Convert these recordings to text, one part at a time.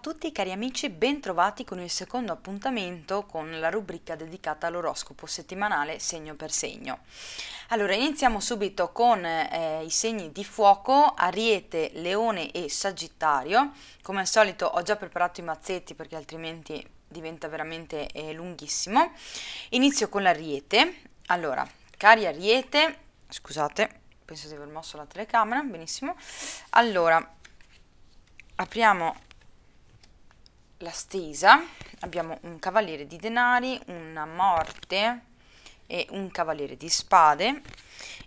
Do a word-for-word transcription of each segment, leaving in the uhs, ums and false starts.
a tutti cari amici, ben trovati con il secondo appuntamento con la rubrica dedicata all'oroscopo settimanale segno per segno. Allora iniziamo subito con eh, i segni di fuoco, Ariete, Leone e Sagittario. Come al solito ho già preparato i mazzetti perché altrimenti diventa veramente eh, lunghissimo. Inizio con l'Ariete. Allora, cari Ariete, scusate, penso di aver mosso la telecamera, benissimo. Allora, apriamo la stesa, abbiamo un cavaliere di denari, una morte e un cavaliere di spade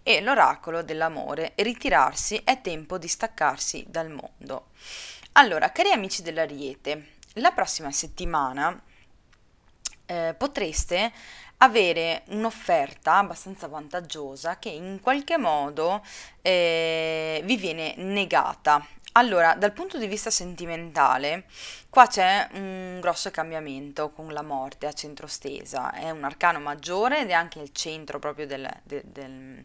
e l'oracolo dell'amore. Ritirarsi, è tempo di staccarsi dal mondo. Allora, cari amici dell'Ariete, la prossima settimana eh, potreste avere un'offerta abbastanza vantaggiosa che in qualche modo eh, vi viene negata. Allora, dal punto di vista sentimentale, qua c'è un grosso cambiamento con la morte a centro stesa, è un arcano maggiore ed è anche il centro proprio del, del, del,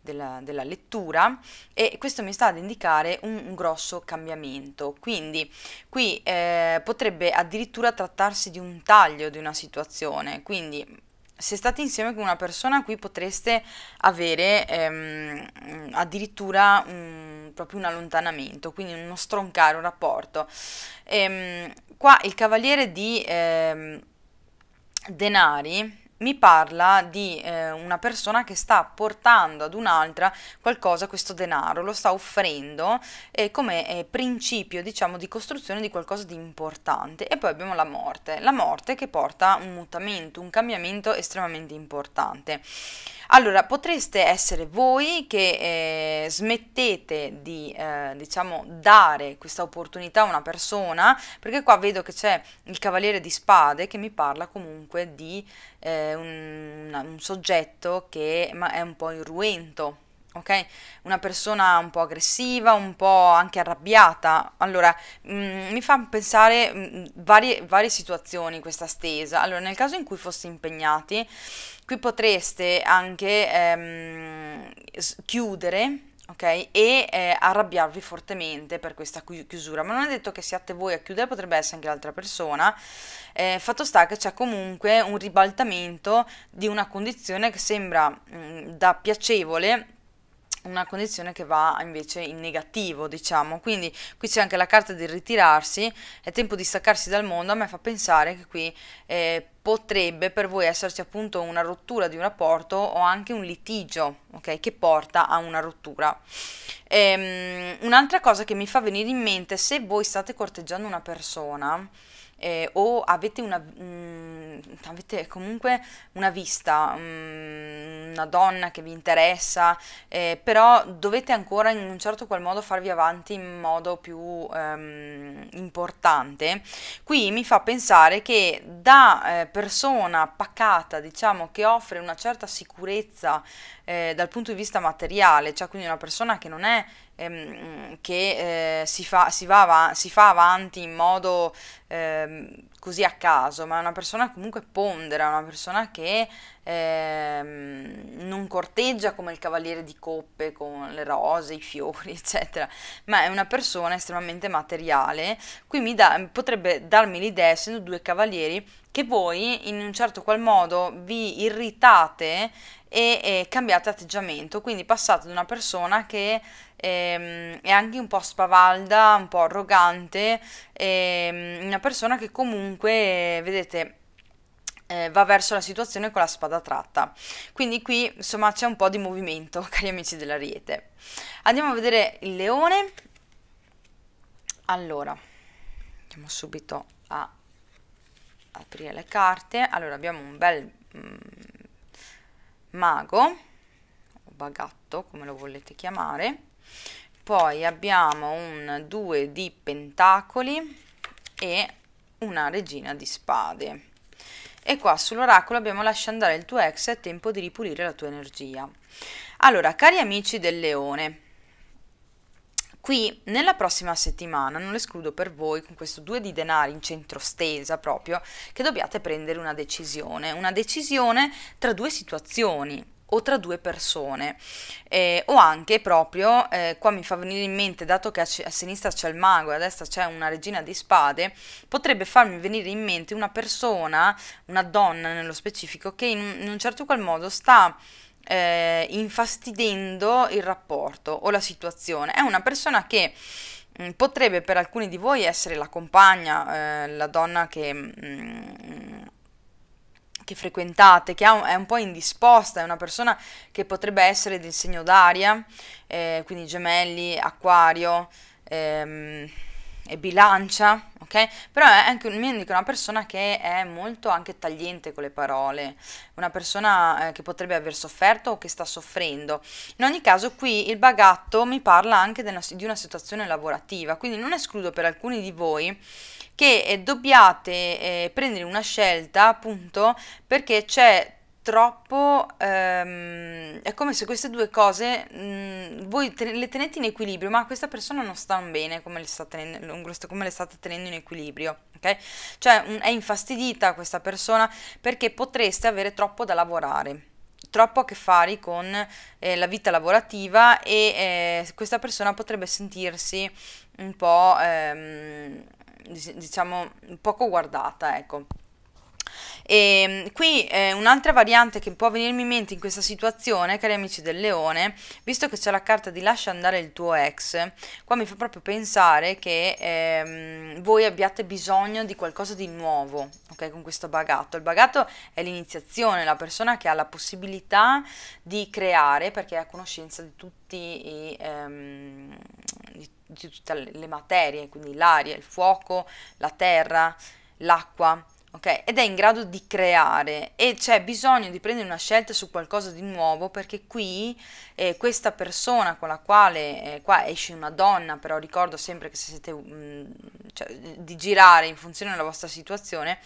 della, della lettura, e questo mi sta ad indicare un, un grosso cambiamento. Quindi qui eh, potrebbe addirittura trattarsi di un taglio di una situazione, quindi se state insieme con una persona qui potreste avere ehm, addirittura un proprio un allontanamento, quindi uno stroncare un rapporto. Ehm, qua il cavaliere di ehm, denari mi parla di eh, una persona che sta portando ad un'altra qualcosa, questo denaro, lo sta offrendo eh, come eh, principio, diciamo, di costruzione di qualcosa di importante. E poi abbiamo la morte, la morte che porta un mutamento, un cambiamento estremamente importante. Allora, potreste essere voi che eh, smettete di, eh, diciamo, dare questa opportunità a una persona, perché qua vedo che c'è il cavaliere di spade che mi parla comunque di eh, un, un soggetto che ma è un po' irruento, ok? Una persona un po' aggressiva, un po' anche arrabbiata. Allora mh, mi fa pensare mh, varie, varie situazioni questa stesa. Allora, nel caso in cui foste impegnati, qui potreste anche ehm, chiudere, ok? E eh, arrabbiarvi fortemente per questa chiusura, ma non è detto che siate voi a chiudere, potrebbe essere anche l'altra persona. Eh, fatto sta che c'è comunque un ribaltamento di una condizione che sembra mh, da piacevole, una condizione che va invece in negativo, diciamo. Quindi qui c'è anche la carta del ritirarsi, è tempo di staccarsi dal mondo. A me fa pensare che qui eh, potrebbe per voi esserci appunto una rottura di un rapporto o anche un litigio, ok, che porta a una rottura. Ehm, un'altra cosa che mi fa venire in mente, se voi state corteggiando una persona Eh, o avete, una, mh, avete comunque una vista, mh, una donna che vi interessa, eh, però dovete ancora in un certo qual modo farvi avanti in modo più ehm, importante, qui mi fa pensare che da eh, persona pacata, diciamo, che offre una certa sicurezza eh, dal punto di vista materiale, cioè quindi una persona che non è che eh, si, fa, si, va av- si fa avanti in modo eh, così a caso, ma è una persona comunque pondera, una persona che eh, non corteggia come il cavaliere di coppe con le rose, i fiori eccetera, ma è una persona estremamente materiale. Qui mi da- potrebbe darmi l'idea, essendo due cavalieri, che voi in un certo qual modo vi irritate e eh, cambiate atteggiamento, quindi passate da una persona che ehm, è anche un po' spavalda, un po' arrogante, ehm, una persona che comunque, eh, vedete, eh, va verso la situazione con la spada tratta. Quindi qui insomma c'è un po' di movimento, cari amici dell'Ariete. Andiamo a vedere il Leone. Allora, andiamo subito a aprire le carte. Allora, abbiamo un bel mm, mago o bagatto, come lo volete chiamare, poi abbiamo un due di pentacoli e una regina di spade, e qua sull'oracolo abbiamo lascia andare il tuo ex, è tempo di ripulire la tua energia. Allora, cari amici del Leone, qui nella prossima settimana non escludo per voi, con questo due di denari in centro stesa proprio, che dobbiate prendere una decisione, una decisione tra due situazioni. o tra due persone, eh, o anche proprio, eh, qua mi fa venire in mente, dato che a, a sinistra c'è il mago e a destra c'è una regina di spade, potrebbe farmi venire in mente una persona, una donna nello specifico, che in, in un certo qual modo sta eh, infastidendo il rapporto o la situazione. È una persona che mh, potrebbe per alcuni di voi essere la compagna, eh, la donna che... Mh, che frequentate, che è un po' indisposta, è una persona che potrebbe essere del segno d'aria, eh, quindi gemelli, acquario ehm, e bilancia, ok? Però è anche un, mi indica una persona che è molto anche tagliente con le parole, una persona eh, che potrebbe aver sofferto o che sta soffrendo. In ogni caso qui il bagatto mi parla anche della, di una situazione lavorativa, quindi non escludo per alcuni di voi che dobbiate eh, prendere una scelta, appunto, perché c'è troppo, ehm, è come se queste due cose mh, voi te le tenete in equilibrio, ma questa persona non sta bene come le, sta tenendo, come le state tenendo in equilibrio, ok? Cioè un, è infastidita questa persona perché potreste avere troppo da lavorare, troppo a che fare con eh, la vita lavorativa, e eh, questa persona potrebbe sentirsi un po'... Ehm, diciamo poco guardata, ecco. E qui eh, un'altra variante che può venirmi in mente in questa situazione, cari amici del leone, visto che c'è la carta di lascia andare il tuo ex, qua mi fa proprio pensare che ehm, voi abbiate bisogno di qualcosa di nuovo, ok? Con questo bagatto, il bagatto è l'iniziazione, la persona che ha la possibilità di creare, perché è a conoscenza di tutti i ehm, di di tutte le materie, quindi l'aria, il fuoco, la terra, l'acqua, ok? Ed è in grado di creare, e c'è bisogno di prendere una scelta su qualcosa di nuovo, perché qui eh, questa persona con la quale, eh, qua esce una donna, però ricordo sempre che se siete, mh, cioè, di girare in funzione della vostra situazione,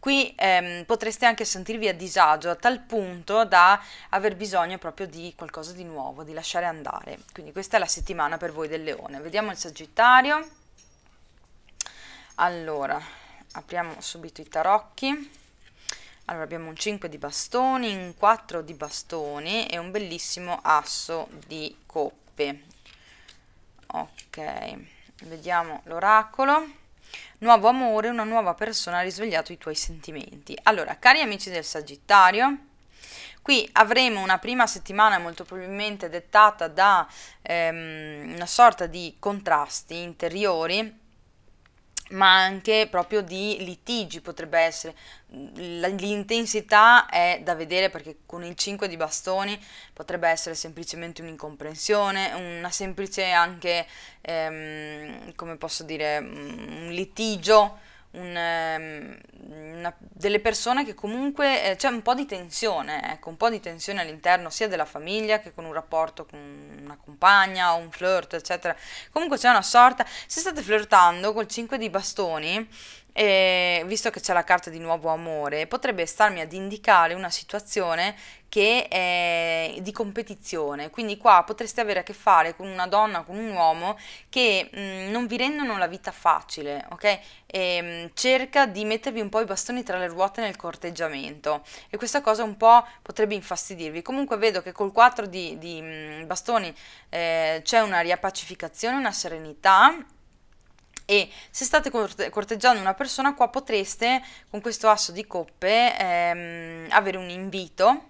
qui ehm, potreste anche sentirvi a disagio a tal punto da aver bisogno proprio di qualcosa di nuovo, di lasciare andare. Quindi questa è la settimana per voi del leone. Vediamo il Sagittario. Allora, apriamo subito i tarocchi. Allora, abbiamo un cinque di bastoni, un quattro di bastoni e un bellissimo asso di coppe. Ok, vediamo l'oracolo. Nuovo amore, una nuova persona ha risvegliato i tuoi sentimenti. Allora, cari amici del Sagittario, qui avremo una prima settimana molto probabilmente dettata da ehm, una sorta di contrasti interiori, ma anche proprio di litigi potrebbe essere. L'intensità è da vedere, perché con il cinque di bastoni potrebbe essere semplicemente un'incomprensione, una semplice anche, ehm, come posso dire, un litigio, un, ehm, una, delle persone che comunque eh, c'è un po' di tensione, ecco, un po' di tensione all'interno sia della famiglia che con un rapporto con una compagna o un flirt, eccetera. Comunque c'è una sorta, se state flirtando col cinque di bastoni, e visto che c'è la carta di nuovo amore, potrebbe starmi ad indicare una situazione che è di competizione, quindi qua potreste avere a che fare con una donna, con un uomo che mh, non vi rendono la vita facile, ok? E, mh, cerca di mettervi un po' i bastoni tra le ruote nel corteggiamento, e questa cosa un po' potrebbe infastidirvi. Comunque vedo che col quattro di, di mh, bastoni eh, c'è una riappacificazione, una serenità. E se state corteggiando una persona, qua potreste con questo asso di coppe ehm, avere un invito,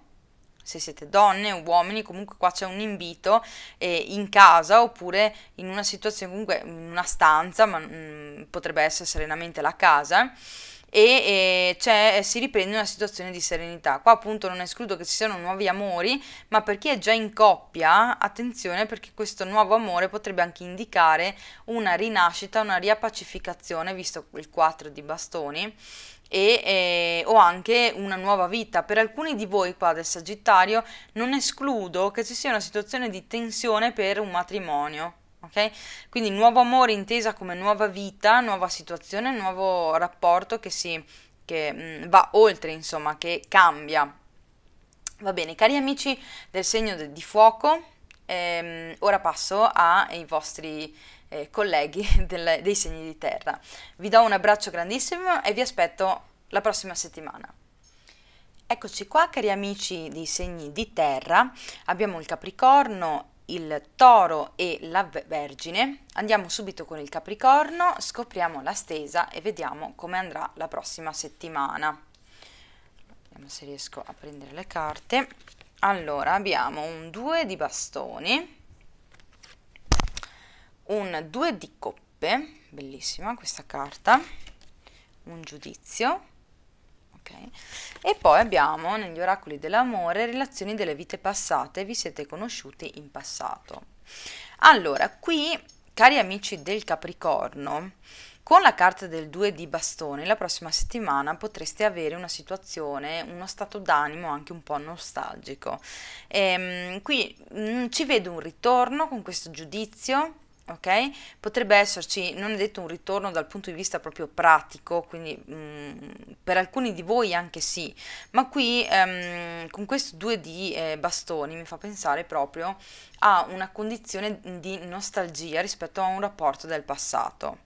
se siete donne o uomini, comunque qua c'è un invito eh, in casa oppure in una situazione, comunque in una stanza, ma mh, potrebbe essere serenamente la casa, e, e cioè, si riprende una situazione di serenità. Qua appunto non escludo che ci siano nuovi amori, ma per chi è già in coppia attenzione, perché questo nuovo amore potrebbe anche indicare una rinascita, una riappacificazione, visto il quattro di bastoni, e, e, o anche una nuova vita. Per alcuni di voi qua del Sagittario non escludo che ci sia una situazione di tensione per un matrimonio, ok? Quindi nuovo amore intesa come nuova vita, nuova situazione, nuovo rapporto che, si, che mh, va oltre, insomma, che cambia. Va bene, cari amici del segno de, di fuoco, ehm, ora passo ai vostri eh, colleghi del, dei segni di terra. Vi do un abbraccio grandissimo e vi aspetto la prossima settimana. Eccoci qua, cari amici di segni di terra, abbiamo il Capricorno, il Toro e la Vergine. Andiamo subito con il Capricorno, scopriamo la stesa e vediamo come andrà la prossima settimana. Vediamo se riesco a prendere le carte. Allora, abbiamo un due di bastoni, un due di coppe, bellissima questa carta, un giudizio. Okay. E poi abbiamo negli oracoli dell'amore relazioni delle vite passate, vi siete conosciuti in passato. Allora, qui, cari amici del Capricorno, con la carta del due di bastoni, la prossima settimana potreste avere una situazione, uno stato d'animo anche un po' nostalgico. Ehm, qui mh, ci vedo un ritorno con questo giudizio. Okay? Potrebbe esserci, non è detto un ritorno dal punto di vista proprio pratico, quindi mh, per alcuni di voi anche sì, ma qui ehm, con questo due di eh, bastoni mi fa pensare proprio a una condizione di nostalgia rispetto a un rapporto del passato.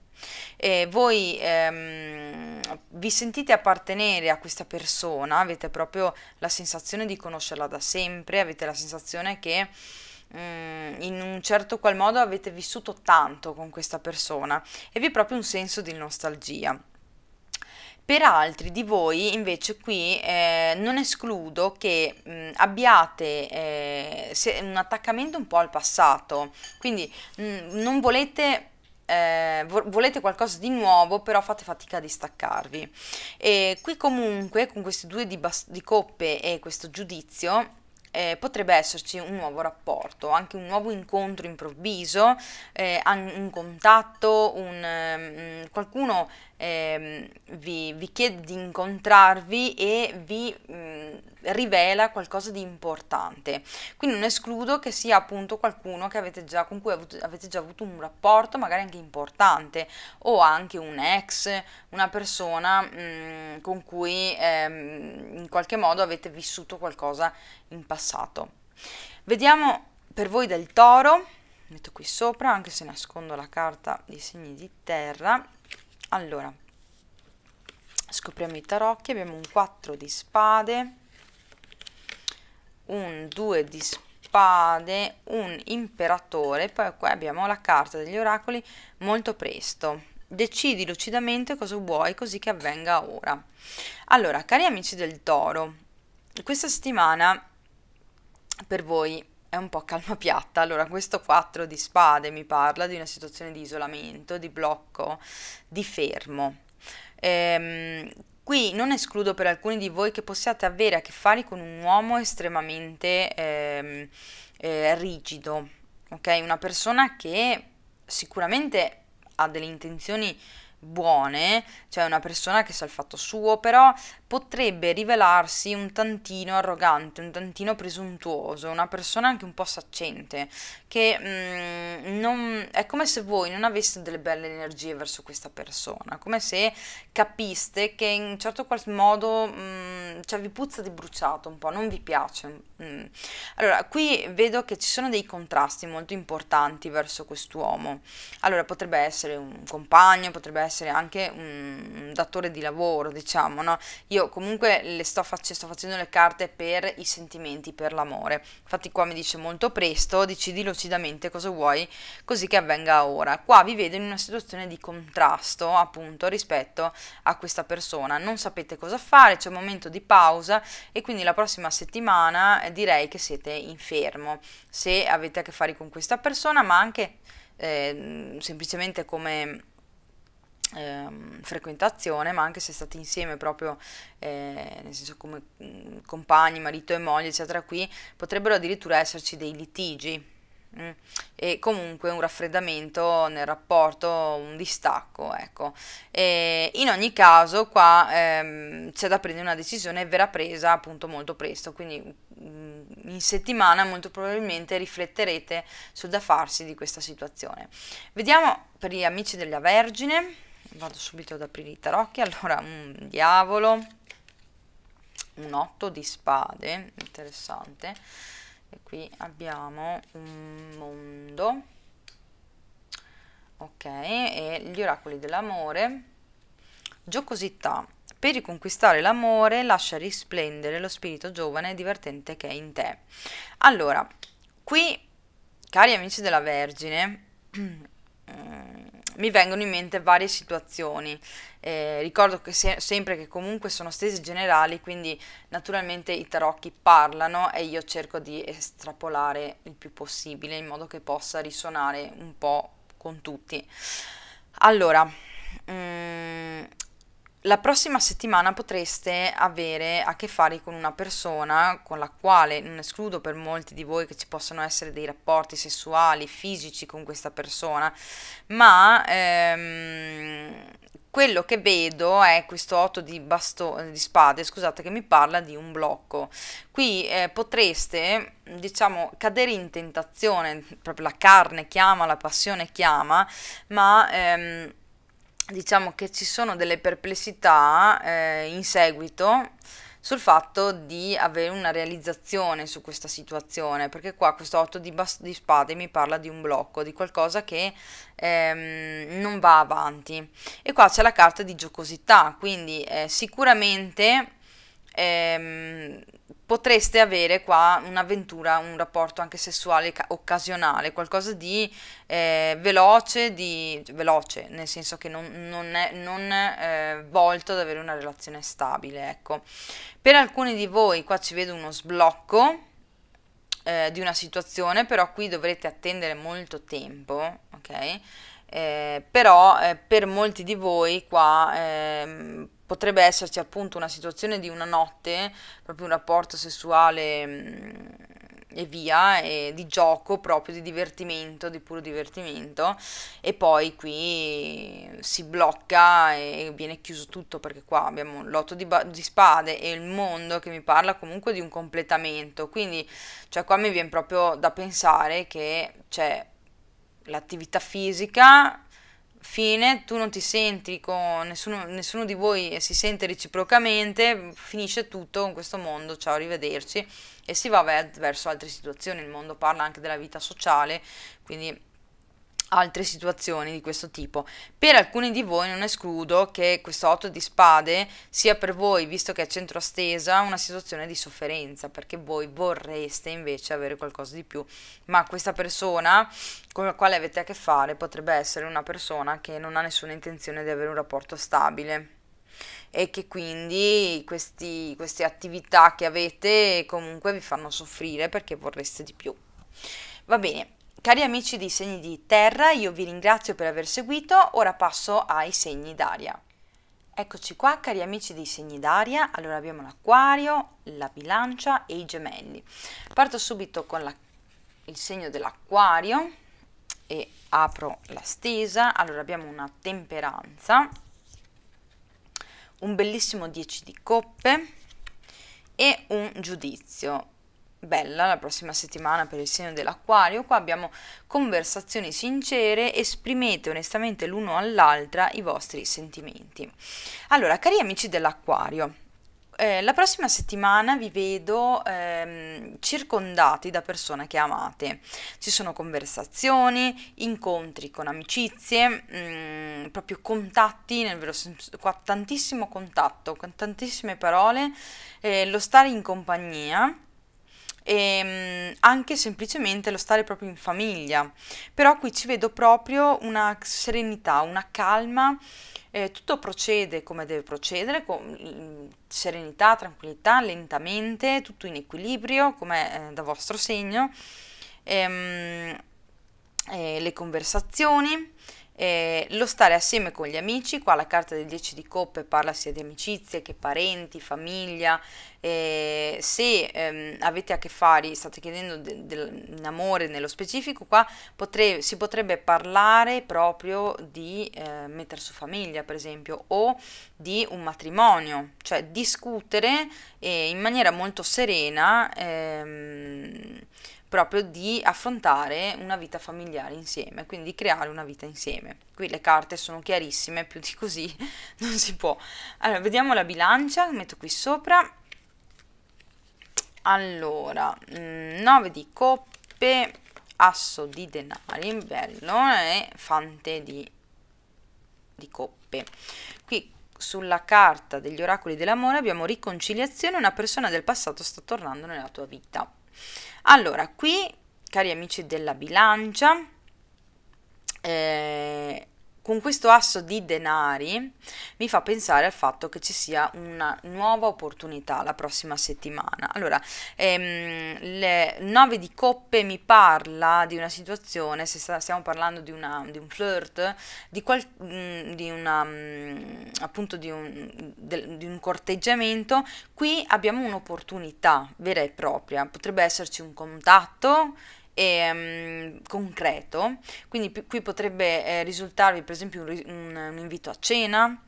E voi ehm, vi sentite appartenere a questa persona, avete proprio la sensazione di conoscerla da sempre, avete la sensazione che in un certo qual modo avete vissuto tanto con questa persona e vi è proprio un senso di nostalgia. Per altri di voi invece qui eh, non escludo che mh, abbiate eh, se, un attaccamento un po' al passato, quindi mh, non volete... Eh, volete qualcosa di nuovo, però fate fatica a distaccarvi. E qui comunque con questi due di, di coppe e questo giudizio Eh, potrebbe esserci un nuovo rapporto, anche un nuovo incontro improvviso, eh, un contatto, un, um, qualcuno eh, vi, vi chiede di incontrarvi e vi um, rivela qualcosa di importante. Quindi non escludo che sia appunto qualcuno che avete già, con cui avete, avete già avuto un rapporto magari anche importante, o anche un ex, una persona mh, con cui ehm, in qualche modo avete vissuto qualcosa in passato. Vediamo per voi del Toro, metto qui sopra anche se nascondo la carta dei segni di terra. Allora, scopriamo i tarocchi, abbiamo un quattro di spade, un due di spade, un imperatore, poi qua abbiamo la carta degli oracoli, molto presto. Decidi lucidamente cosa vuoi così che avvenga ora. Allora, cari amici del Toro, questa settimana per voi è un po' calma piatta. Allora, questo quattro di spade mi parla di una situazione di isolamento, di blocco, di fermo. Ehm, Qui non escludo per alcuni di voi che possiate avere a che fare con un uomo estremamente eh, eh, rigido, ok? Una persona che sicuramente ha delle intenzioni buone, cioè una persona che sa il fatto suo, però potrebbe rivelarsi un tantino arrogante, un tantino presuntuoso, una persona anche un po' saccente, che mm, non, è come se voi non aveste delle belle energie verso questa persona, come se capiste che in un certo qual modo mm, cioè vi puzza di bruciato un po', non vi piace. Mm. Allora, qui vedo che ci sono dei contrasti molto importanti verso quest'uomo. Allora, potrebbe essere un compagno, potrebbe essere essere anche un datore di lavoro, diciamo, no? Io comunque le sto, fac sto facendo le carte per i sentimenti, per l'amore. Infatti qua mi dice molto presto, decidi lucidamente cosa vuoi così che avvenga ora. Qua vi vedo in una situazione di contrasto, appunto, rispetto a questa persona. Non sapete cosa fare, c'è un momento di pausa e quindi la prossima settimana eh, direi che siete in fermo, se avete a che fare con questa persona, ma anche eh, semplicemente come... Ehm, frequentazione, ma anche se state insieme proprio eh, nel senso come mh, compagni, marito e moglie eccetera, qui potrebbero addirittura esserci dei litigi mh, e comunque un raffreddamento nel rapporto, un distacco, ecco. E in ogni caso qua ehm, c'è da prendere una decisione e verrà presa appunto molto presto, quindi mh, in settimana molto probabilmente rifletterete sul da farsi di questa situazione. Vediamo per gli amici della Vergine. Vado subito ad aprire i tarocchi. Allora, un diavolo, un otto di spade, interessante, e qui abbiamo un mondo, ok, e gli oracoli dell'amore, giocosità, Per riconquistare l'amore lascia risplendere lo spirito giovane e divertente che è in te. Allora, qui, cari amici della Vergine, mi vengono in mente varie situazioni. Eh, ricordo che se, sempre che comunque sono stesi generali, quindi naturalmente i tarocchi parlano e io cerco di estrapolare il più possibile in modo che possa risuonare un po' con tutti. Allora, mh, la prossima settimana potreste avere a che fare con una persona con la quale, non escludo per molti di voi che ci possano essere dei rapporti sessuali, fisici con questa persona, ma ehm, quello che vedo è questo otto di, basto, di spade, scusate, che mi parla di un blocco. Qui eh, potreste, diciamo, cadere in tentazione, proprio la carne chiama, la passione chiama, ma ehm, diciamo che ci sono delle perplessità eh, in seguito sul fatto di avere una realizzazione su questa situazione, perché qua questo otto di, di spade mi parla di un blocco, di qualcosa che ehm, non va avanti, e qua c'è la carta di giocosità, quindi eh, sicuramente ehm, potreste avere qua un'avventura, un rapporto anche sessuale occasionale, qualcosa di eh, veloce, di, veloce, nel senso che non, non è non, eh, volto ad avere una relazione stabile. Ecco. Per alcuni di voi qua ci vedo uno sblocco eh, di una situazione, però qui dovrete attendere molto tempo, ok? Eh, però eh, per molti di voi qua eh, potrebbe esserci appunto una situazione di una notte, proprio un rapporto sessuale mh, e via, e di gioco proprio, di divertimento, di puro divertimento, e poi qui si blocca e viene chiuso tutto, perché qua abbiamo l'otto di, di spade e il mondo che mi parla comunque di un completamento, quindi cioè qua mi viene proprio da pensare che c'è l'attività fisica, fine, tu non ti senti con nessuno, nessuno di voi si sente reciprocamente, finisce tutto in questo mondo, ciao, arrivederci, e si va verso altre situazioni. Il mondo parla anche della vita sociale, quindi altre situazioni di questo tipo. Per alcuni di voi non escludo che questo otto di spade sia per voi, visto che è centro stesa, una situazione di sofferenza, perché voi vorreste invece avere qualcosa di più, ma questa persona con la quale avete a che fare potrebbe essere una persona che non ha nessuna intenzione di avere un rapporto stabile, e che quindi questi, queste attività che avete comunque vi fanno soffrire perché vorreste di più. Va bene. Cari amici dei segni di terra, io vi ringrazio per aver seguito, ora passo ai segni d'aria. Eccoci qua, cari amici dei segni d'aria, allora abbiamo l'Acquario, la Bilancia e i Gemelli. Parto subito con la, il segno dell'Acquario e apro la stesa, allora abbiamo una Temperanza, un bellissimo dieci di coppe e un Giudizio. Bella la prossima settimana per il segno dell'Acquario. Qua abbiamo conversazioni sincere, esprimete onestamente l'uno all'altra i vostri sentimenti. Allora, cari amici dell'Acquario, eh, la prossima settimana vi vedo ehm, circondati da persone che amate. Ci sono conversazioni, incontri con amicizie, mh, proprio contatti, nel vero senso, qua tantissimo contatto, con tantissime parole, eh, lo stare in compagnia, e anche semplicemente lo stare proprio in famiglia, però qui ci vedo proprio una serenità, una calma, eh, tutto procede come deve procedere, con serenità, tranquillità, lentamente, tutto in equilibrio come eh, da vostro segno, ehm, eh, le conversazioni, Eh, lo stare assieme con gli amici. Qua la carta del dieci di coppe parla sia di amicizie che parenti, famiglia, eh, se ehm, avete a che fare, state chiedendo de, de, un amore nello specifico, qua potre, si potrebbe parlare proprio di eh, mettere su famiglia per esempio, o di un matrimonio, cioè discutere eh, in maniera molto serena ehm, proprio di affrontare una vita familiare insieme, quindi di creare una vita insieme. Qui le carte sono chiarissime, più di così non si può. Allora, vediamo la Bilancia, metto qui sopra. Allora, nove di coppe, asso di denari, bello, e fante di, di coppe. Qui sulla carta degli oracoli dell'amore abbiamo riconciliazione, una persona del passato sta tornando nella tua vita. Allora, qui, cari amici della bilancia, eh, con questo asso di denari mi fa pensare al fatto che ci sia una nuova opportunità la prossima settimana. Allora, ehm, le nove di coppe mi parla di una situazione, se sta, stiamo parlando di, una, di un flirt, di, qual, di una, appunto di un, de, di un corteggiamento, qui abbiamo un'opportunità vera e propria, potrebbe esserci un contatto E, um, concreto, quindi qui potrebbe eh, risultarvi per esempio un, un, un invito a cena,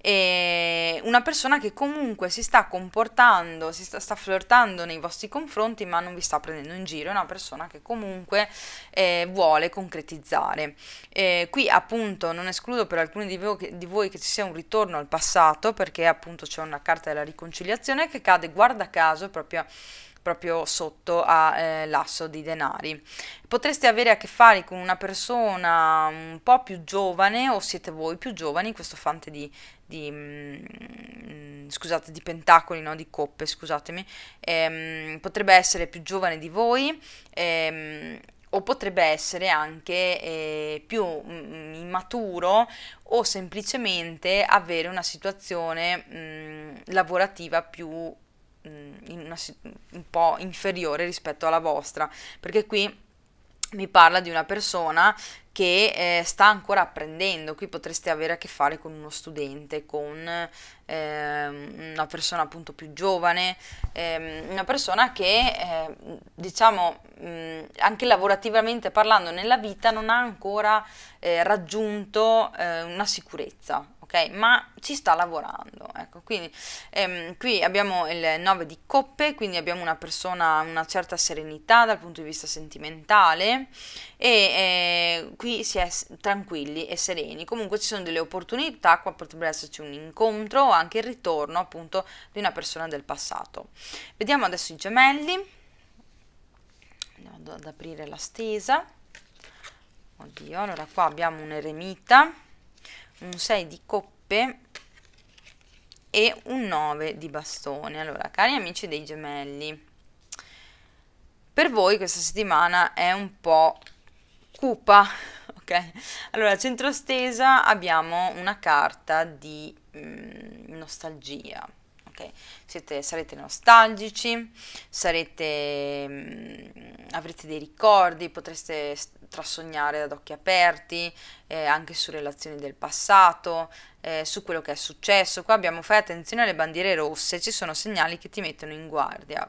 e una persona che comunque si sta comportando, si sta, sta flirtando nei vostri confronti ma non vi sta prendendo in giro, è una persona che comunque eh, vuole concretizzare. E qui appunto non escludo per alcuni di voi, che, di voi che ci sia un ritorno al passato, perché appunto c'è una carta della riconciliazione che cade guarda caso proprio proprio sotto all'asso eh, di denari. Potreste avere a che fare con una persona un po' più giovane, o siete voi più giovani, questo fante di, di mh, scusate, di pentacoli, no, di coppe, scusatemi, ehm, potrebbe essere più giovane di voi, ehm, o potrebbe essere anche eh, più mh, immaturo, o semplicemente avere una situazione mh, lavorativa più In una, un po' inferiore rispetto alla vostra, perché qui mi parla di una persona che eh, sta ancora apprendendo. Qui potreste avere a che fare con uno studente, con eh, una persona appunto più giovane, eh, una persona che eh, diciamo mh, anche lavorativamente parlando nella vita non ha ancora eh, raggiunto eh, una sicurezza. Okay, ma ci sta lavorando, ecco, quindi ehm, qui abbiamo il nove di coppe, quindi abbiamo una persona, una certa serenità dal punto di vista sentimentale, e eh, qui si è tranquilli e sereni. Comunque ci sono delle opportunità, qua potrebbe esserci un incontro o anche il ritorno appunto di una persona del passato. Vediamo adesso i gemelli, andiamo ad aprire la stesa, oddio, allora qua abbiamo un eremita, un sei di coppe e un nove di bastone. Allora, cari amici dei gemelli, per voi questa settimana è un po' cupa, ok? Allora, centrostesa abbiamo una carta di mh, nostalgia, ok? Siete, sarete nostalgici, sarete, mh, avrete dei ricordi, potreste trassognare ad occhi aperti, eh, anche su relazioni del passato, eh, su quello che è successo. Qua abbiamo, fai attenzione alle bandiere rosse, ci sono segnali che ti mettono in guardia.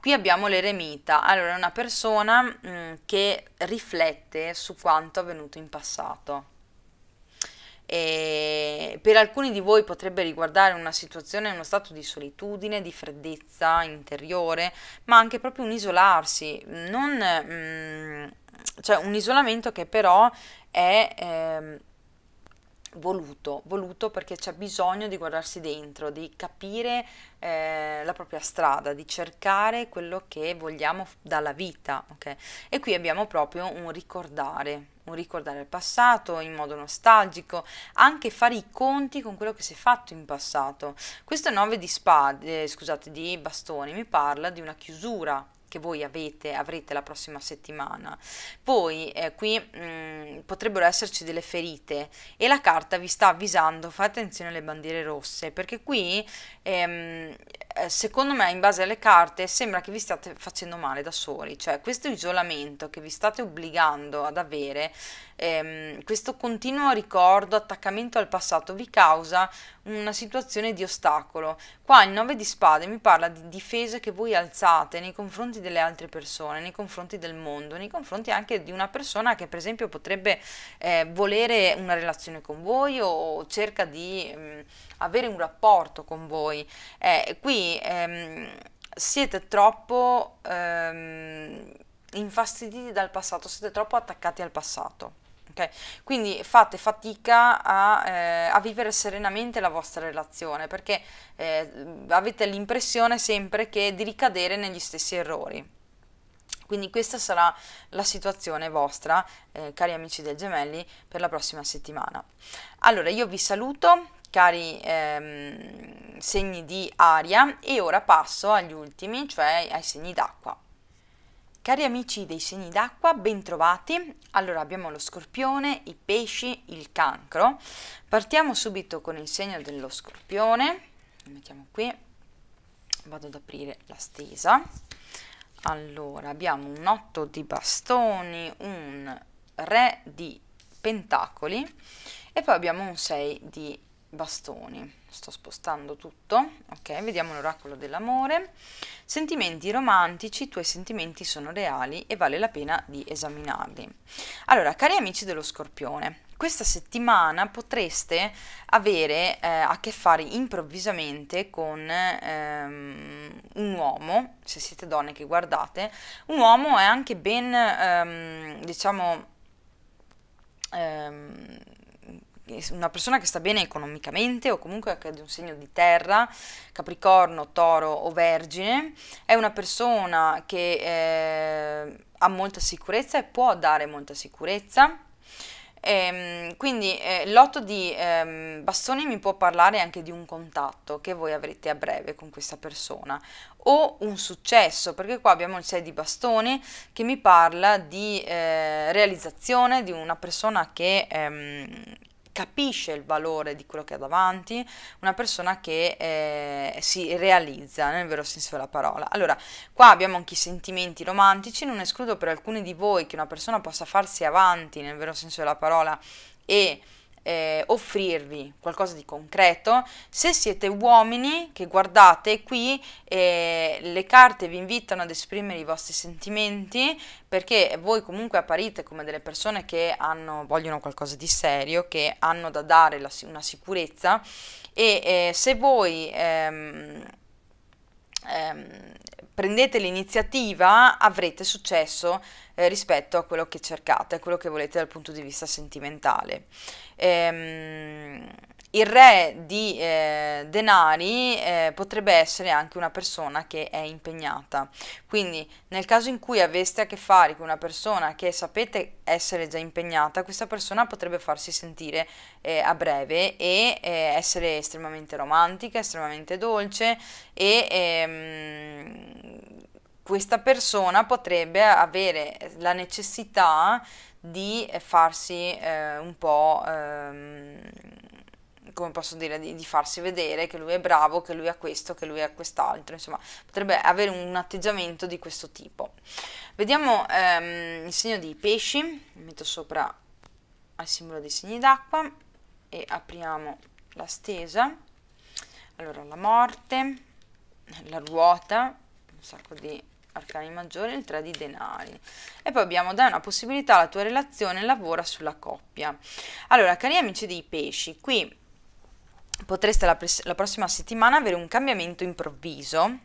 Qui abbiamo l'eremita, allora è una persona mh, che riflette su quanto avvenuto in passato. E per alcuni di voi potrebbe riguardare una situazione, uno stato di solitudine, di freddezza interiore, ma anche proprio un isolarsi, non... Mh, cioè un isolamento che però è eh, voluto, voluto perché c'è bisogno di guardarsi dentro, di capire eh, la propria strada, di cercare quello che vogliamo dalla vita, ok? E qui abbiamo proprio un ricordare, un ricordare il passato in modo nostalgico, anche fare i conti con quello che si è fatto in passato. Questo nove di spade, eh, scusate, di bastoni mi parla di una chiusura che voi avete, avrete la prossima settimana. Poi eh, qui mh, potrebbero esserci delle ferite e la carta vi sta avvisando, fate attenzione alle bandiere rosse, perché qui ehm, secondo me in base alle carte sembra che vi stiate facendo male da soli, cioè questo isolamento che vi state obbligando ad avere, ehm, questo continuo ricordo, attaccamento al passato vi causa una situazione di ostacolo. Qua il nove di spade mi parla di difese che voi alzate nei confronti delle altre persone, nei confronti del mondo, nei confronti anche di una persona che per esempio potrebbe eh, volere una relazione con voi, o cerca di mh, avere un rapporto con voi. Eh, qui ehm, siete troppo ehm, infastiditi dal passato, siete troppo attaccati al passato. Okay. Quindi fate fatica a, eh, a vivere serenamente la vostra relazione, perché eh, avete l'impressione sempre che di ricadere negli stessi errori. Quindi questa sarà la situazione vostra, eh, cari amici dei gemelli, per la prossima settimana. Allora, io vi saluto, cari ehm, segni di aria, e ora passo agli ultimi, cioè ai segni d'acqua. Cari amici dei segni d'acqua, bentrovati. Allora abbiamo lo scorpione, i pesci, il cancro. Partiamo subito con il segno dello scorpione. Lo mettiamo qui, vado ad aprire la stesa. Allora abbiamo un otto di bastoni, un re di pentacoli e poi abbiamo un sei di bastoni. Sto spostando tutto, ok? Vediamo l'oracolo dell'amore. Sentimenti romantici, i tuoi sentimenti sono reali e vale la pena di esaminarli. Allora, cari amici dello scorpione, questa settimana potreste avere eh, a che fare improvvisamente con ehm, un uomo, se siete donne che guardate, un uomo è anche ben, ehm, diciamo, ehm, una persona che sta bene economicamente o comunque che è di un segno di terra, Capricorno, Toro o Vergine, è una persona che eh, ha molta sicurezza e può dare molta sicurezza. E quindi eh, l'otto di eh, bastoni mi può parlare anche di un contatto che voi avrete a breve con questa persona o un successo, perché qua abbiamo il sei di bastoni che mi parla di eh, realizzazione, di una persona che ehm, capisce il valore di quello che ha davanti, una persona che eh, si realizza nel vero senso della parola. Allora, qua abbiamo anche i sentimenti romantici, non escludo per alcuni di voi che una persona possa farsi avanti nel vero senso della parola e eh, offrirvi qualcosa di concreto. Se siete uomini che guardate qui, eh, le carte vi invitano ad esprimere i vostri sentimenti, perché voi comunque apparite come delle persone che hanno, vogliono qualcosa di serio, che hanno da dare la, una sicurezza, e eh, se voi ehm, ehm, prendete l'iniziativa avrete successo eh, rispetto a quello che cercate, a quello che volete dal punto di vista sentimentale. Ehm, il re di eh, denari eh, potrebbe essere anche una persona che è impegnata, quindi nel caso in cui aveste a che fare con una persona che sapete essere già impegnata, questa persona potrebbe farsi sentire eh, a breve e eh, essere estremamente romantica, estremamente dolce, e ehm, questa persona potrebbe avere la necessità di farsi eh, un po' ehm, come posso dire, di, di farsi vedere che lui è bravo, che lui ha questo, che lui ha quest'altro, insomma potrebbe avere un atteggiamento di questo tipo. Vediamo ehm, il segno dei pesci, lo metto sopra al simbolo dei segni d'acqua e apriamo la stesa. Allora, la morte, la ruota, un sacco di arcani maggiori, il tre di denari, e poi abbiamo dai una possibilità, la tua relazione lavora sulla coppia. Allora, cari amici dei pesci, qui potreste la, la prossima settimana avere un cambiamento improvviso,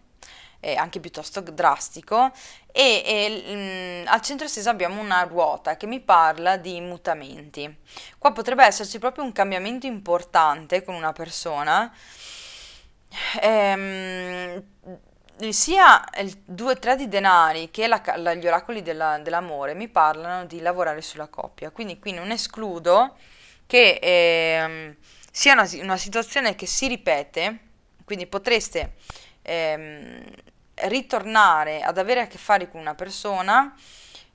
eh, anche piuttosto drastico, e, e mh, al centro stesa abbiamo una ruota che mi parla di mutamenti. Qua potrebbe esserci proprio un cambiamento importante con una persona, ehm, sia il due tre di denari che la, la, gli oracoli dell'amore dell mi parlano di lavorare sulla coppia, quindi qui non escludo che... Ehm, sia una, una situazione che si ripete, quindi potreste ehm, ritornare ad avere a che fare con una persona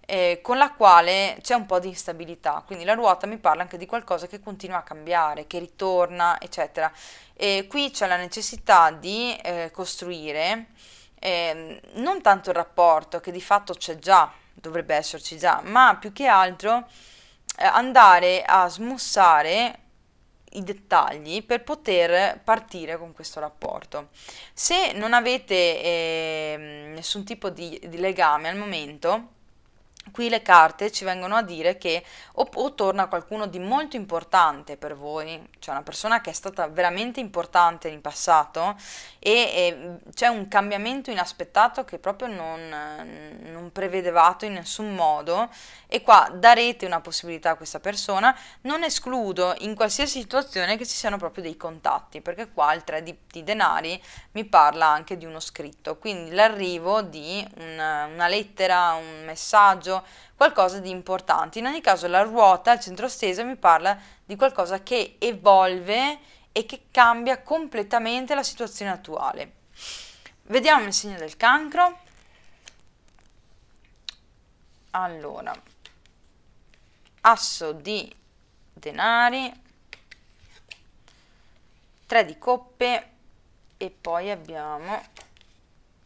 eh, con la quale c'è un po' di instabilità, quindi la ruota mi parla anche di qualcosa che continua a cambiare, che ritorna, eccetera. E qui c'è la necessità di eh, costruire eh, non tanto il rapporto, che di fatto c'è già, dovrebbe esserci già, ma più che altro eh, andare a smussare i dettagli per poter partire con questo rapporto. Se non avete eh, nessun tipo di, di legame al momento, qui le carte ci vengono a dire che o, o torna qualcuno di molto importante per voi, cioè una persona che è stata veramente importante in passato, e, e c'è un cambiamento inaspettato che proprio non, non prevedevate in nessun modo, e qua darete una possibilità a questa persona. Non escludo in qualsiasi situazione che ci siano proprio dei contatti, perché qua il tre di, di denari mi parla anche di uno scritto, quindi l'arrivo di una, una lettera, un messaggio, qualcosa di importante. In ogni caso la ruota al centro stesa mi parla di qualcosa che evolve e che cambia completamente la situazione attuale. Vediamo il segno del Cancro. Allora, asso di denari, tre di coppe e poi abbiamo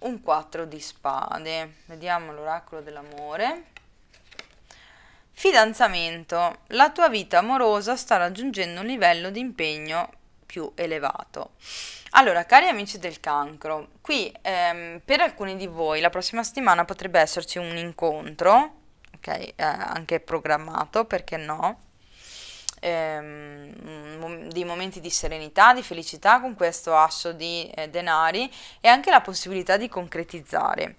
un quattro di spade. Vediamo l'oracolo dell'amore. Fidanzamento. La tua vita amorosa sta raggiungendo un livello di impegno più elevato. Allora, cari amici del Cancro, qui ehm, per alcuni di voi la prossima settimana potrebbe esserci un incontro, ok, eh, anche programmato, perché no, ehm, dei momenti di serenità, di felicità con questo asso di eh, denari e anche la possibilità di concretizzare.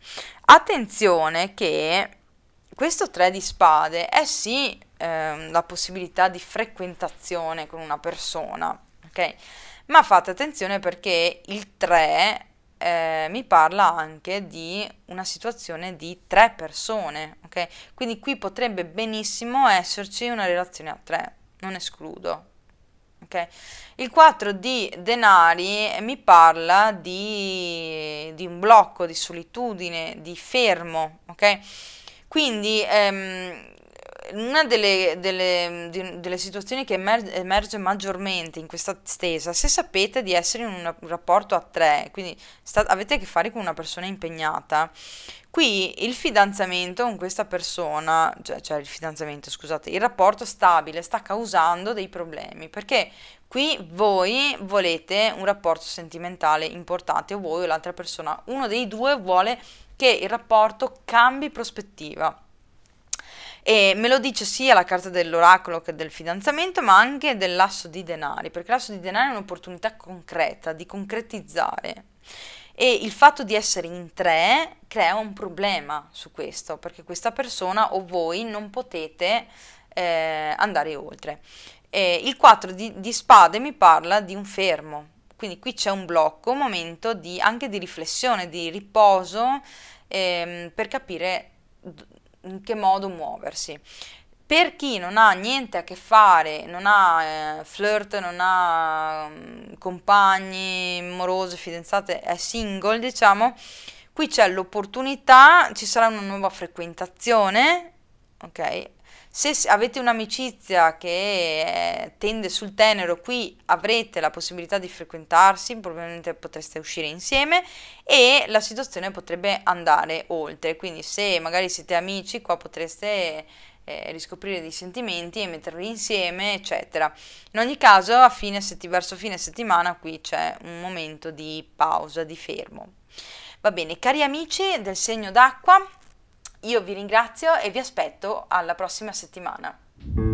Attenzione che questo tre di spade è sì eh, la possibilità di frequentazione con una persona, ok? Ma fate attenzione perché il tre eh, mi parla anche di una situazione di tre persone, ok? Quindi qui potrebbe benissimo esserci una relazione a tre, non escludo, ok? Il quattro di denari mi parla di, di un blocco, di solitudine, di fermo, ok? Quindi ehm, una delle, delle, delle situazioni che emerge, emerge maggiormente in questa stesa, se sapete di essere in un rapporto a tre, quindi sta, avete a che fare con una persona impegnata, qui il fidanzamento con questa persona, cioè, cioè il fidanzamento, scusate, il rapporto stabile sta causando dei problemi, perché qui voi volete un rapporto sentimentale importante, o voi o l'altra persona, uno dei due vuole che il rapporto cambi prospettiva. E me lo dice sia la carta dell'oracolo che del fidanzamento, ma anche dell'asso di denari, perché l'asso di denari è un'opportunità concreta di concretizzare e il fatto di essere in tre crea un problema su questo, perché questa persona o voi non potete eh, andare oltre. E il quattro di, di spade mi parla di un fermo, quindi qui c'è un blocco, un momento di, anche di riflessione, di riposo ehm, per capire in che modo muoversi. Per chi non ha niente a che fare, non ha eh, flirt, non ha um, compagni, amorose, fidanzate, è single, diciamo, qui c'è l'opportunità, ci sarà una nuova frequentazione, ok? Se avete un'amicizia che eh, tende sul tenero, qui avrete la possibilità di frequentarsi, probabilmente potreste uscire insieme e la situazione potrebbe andare oltre, quindi se magari siete amici qua potreste eh, riscoprire dei sentimenti e metterli insieme, eccetera. In ogni caso a fine verso fine settimana qui c'è un momento di pausa, di fermo. Va bene, cari amici del segno d'acqua, io vi ringrazio e vi aspetto alla prossima settimana.